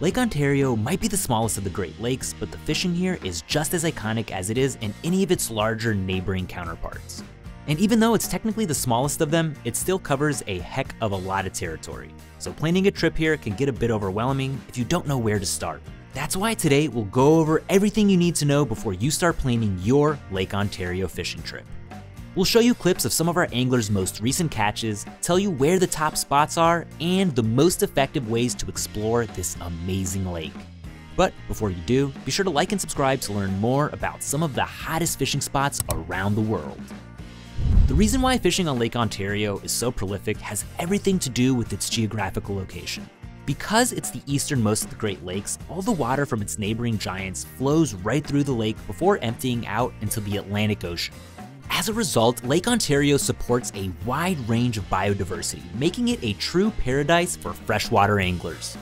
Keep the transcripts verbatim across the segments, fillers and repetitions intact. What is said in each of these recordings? Lake Ontario might be the smallest of the Great Lakes, but the fishing here is just as iconic as it is in any of its larger neighboring counterparts. And even though it's technically the smallest of them, it still covers a heck of a lot of territory. So planning a trip here can get a bit overwhelming if you don't know where to start. That's why today we'll go over everything you need to know before you start planning your Lake Ontario fishing trip. We'll show you clips of some of our anglers' most recent catches, tell you where the top spots are, and the most effective ways to explore this amazing lake. But before you do, be sure to like and subscribe to learn more about some of the hottest fishing spots around the world. The reason why fishing on Lake Ontario is so prolific has everything to do with its geographical location. Because it's the easternmost of the Great Lakes, all the water from its neighboring giants flows right through the lake before emptying out into the Atlantic Ocean. As a result, Lake Ontario supports a wide range of biodiversity, making it a true paradise for freshwater anglers.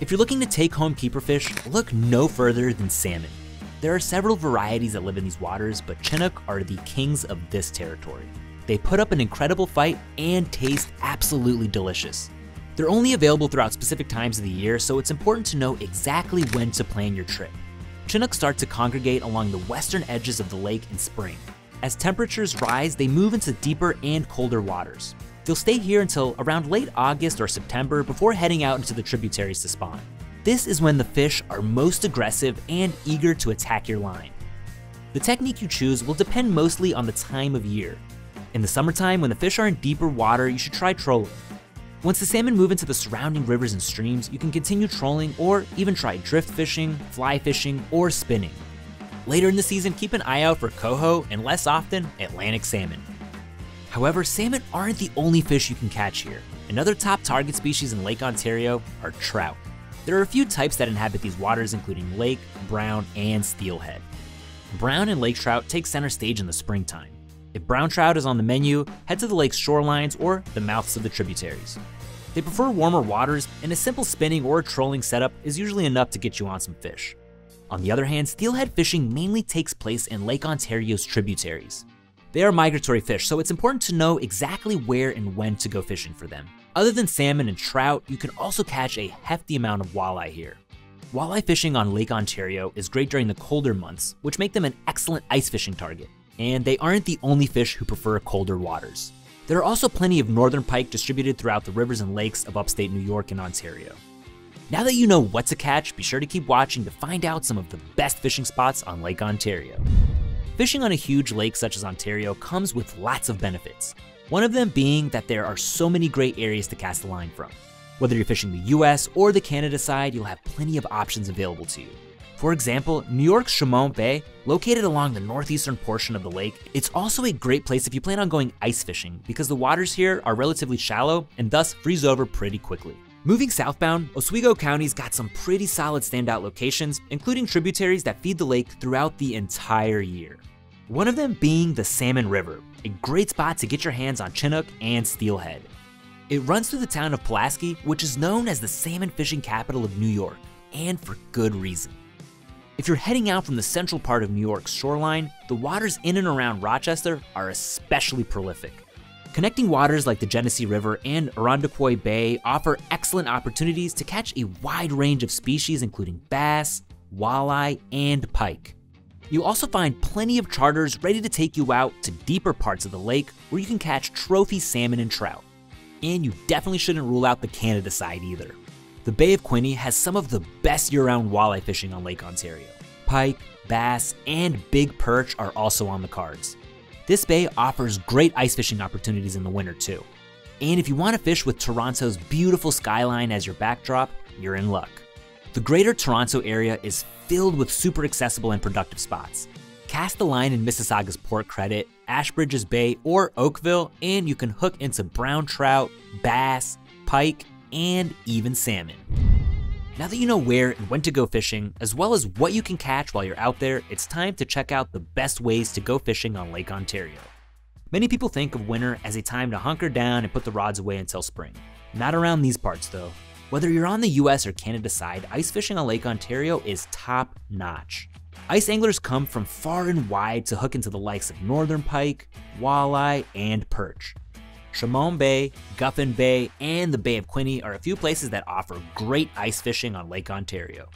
If you're looking to take home keeperfish, look no further than salmon. There are several varieties that live in these waters, but Chinook are the kings of this territory. They put up an incredible fight and taste absolutely delicious. They're only available throughout specific times of the year, so it's important to know exactly when to plan your trip. Chinook start to congregate along the western edges of the lake in spring. As temperatures rise, they move into deeper and colder waters. They'll stay here until around late August or September before heading out into the tributaries to spawn. This is when the fish are most aggressive and eager to attack your line. The technique you choose will depend mostly on the time of year. In the summertime, when the fish are in deeper water, you should try trolling. Once the salmon move into the surrounding rivers and streams, you can continue trolling or even try drift fishing, fly fishing, or spinning. Later in the season, keep an eye out for coho and, less often, Atlantic salmon. However, salmon aren't the only fish you can catch here. Another top target species in Lake Ontario are trout. There are a few types that inhabit these waters, including lake, brown, and steelhead. Brown and lake trout take center stage in the springtime. If brown trout is on the menu, head to the lake's shorelines or the mouths of the tributaries. They prefer warmer waters, and a simple spinning or trolling setup is usually enough to get you on some fish. On the other hand, steelhead fishing mainly takes place in Lake Ontario's tributaries. They are migratory fish, so it's important to know exactly where and when to go fishing for them. Other than salmon and trout, you can also catch a hefty amount of walleye here. Walleye fishing on Lake Ontario is great during the colder months, which make them an excellent ice fishing target. And they aren't the only fish who prefer colder waters. There are also plenty of northern pike distributed throughout the rivers and lakes of upstate New York and Ontario. Now that you know what to catch, be sure to keep watching to find out some of the best fishing spots on Lake Ontario. Fishing on a huge lake such as Ontario comes with lots of benefits. One of them being that there are so many great areas to cast a line from. Whether you're fishing the U S or the Canada side, you'll have plenty of options available to you. For example, New York's Chaumont Bay, located along the northeastern portion of the lake, it's also a great place if you plan on going ice fishing because the waters here are relatively shallow and thus freeze over pretty quickly. Moving southbound, Oswego County's got some pretty solid standout locations, including tributaries that feed the lake throughout the entire year. One of them being the Salmon River, a great spot to get your hands on Chinook and steelhead. It runs through the town of Pulaski, which is known as the salmon fishing capital of New York, and for good reason. If you're heading out from the central part of New York's shoreline, the waters in and around Rochester are especially prolific. Connecting waters like the Genesee River and Irondequoit Bay offer excellent opportunities to catch a wide range of species including bass, walleye, and pike. You'll also find plenty of charters ready to take you out to deeper parts of the lake where you can catch trophy salmon and trout. And you definitely shouldn't rule out the Canada side either. The Bay of Quinte has some of the best year-round walleye fishing on Lake Ontario. Pike, bass, and big perch are also on the cards. This bay offers great ice fishing opportunities in the winter too. And if you want to fish with Toronto's beautiful skyline as your backdrop, you're in luck. The Greater Toronto Area is filled with super accessible and productive spots. Cast the line in Mississauga's Port Credit, Ashbridges Bay, or Oakville, and you can hook into brown trout, bass, pike, and even salmon. Now that you know where and when to go fishing, as well as what you can catch while you're out there, it's time to check out the best ways to go fishing on Lake Ontario. Many people think of winter as a time to hunker down and put the rods away until spring. Not around these parts though. Whether you're on the U S or Canada side, ice fishing on Lake Ontario is top notch. Ice anglers come from far and wide to hook into the likes of northern pike, walleye, and perch. Chaumont Bay, Guffin Bay, and the Bay of Quinte are a few places that offer great ice fishing on Lake Ontario.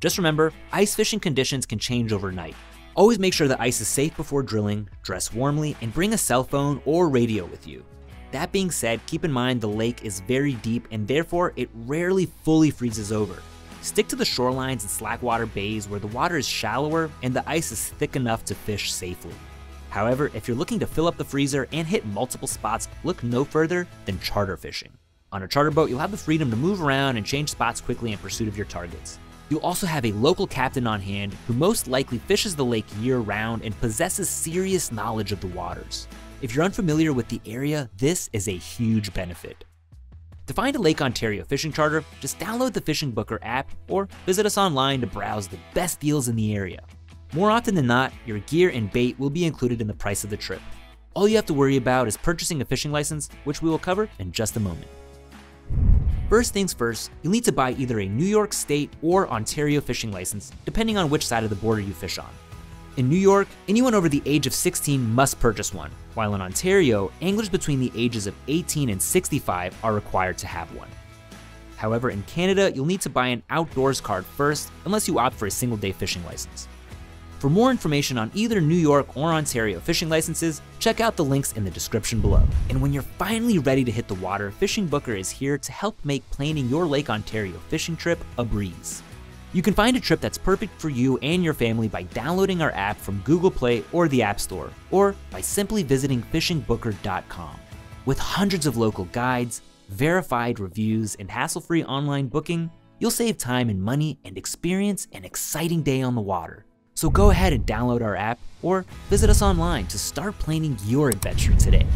Just remember, ice fishing conditions can change overnight. Always make sure the ice is safe before drilling, dress warmly, and bring a cell phone or radio with you. That being said, keep in mind the lake is very deep and therefore it rarely fully freezes over. Stick to the shorelines and slackwater bays where the water is shallower and the ice is thick enough to fish safely. However, if you're looking to fill up the freezer and hit multiple spots, look no further than charter fishing. On a charter boat, you'll have the freedom to move around and change spots quickly in pursuit of your targets. You'll also have a local captain on hand who most likely fishes the lake year-round and possesses serious knowledge of the waters. If you're unfamiliar with the area, this is a huge benefit. To find a Lake Ontario fishing charter, just download the Fishing Booker app or visit us online to browse the best deals in the area. More often than not, your gear and bait will be included in the price of the trip. All you have to worry about is purchasing a fishing license, which we will cover in just a moment. First things first, you'll need to buy either a New York State or Ontario fishing license, depending on which side of the border you fish on. In New York, anyone over the age of sixteen must purchase one, while in Ontario, anglers between the ages of eighteen and sixty-five are required to have one. However, in Canada, you'll need to buy an outdoors card first, unless you opt for a single-day fishing license. For more information on either New York or Ontario fishing licenses, check out the links in the description below. And when you're finally ready to hit the water, Fishing Booker is here to help make planning your Lake Ontario fishing trip a breeze. You can find a trip that's perfect for you and your family by downloading our app from Google Play or the App Store, or by simply visiting fishing booker dot com. With hundreds of local guides, verified reviews, and hassle-free online booking, you'll save time and money and experience an exciting day on the water. So go ahead and download our app or visit us online to start planning your adventure today.